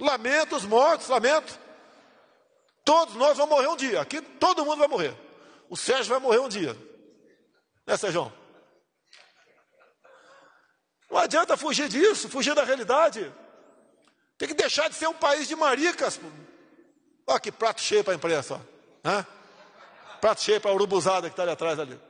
Lamento os mortos, lamento. Todos nós vamos morrer um dia. Aqui todo mundo vai morrer. O Sérgio vai morrer um dia. Né, Sérgio? Não adianta fugir disso, fugir da realidade. Tem que deixar de ser um país de maricas. Olha que prato cheio para a imprensa. Ó. Prato cheio para a urubuzada que está ali atrás ali.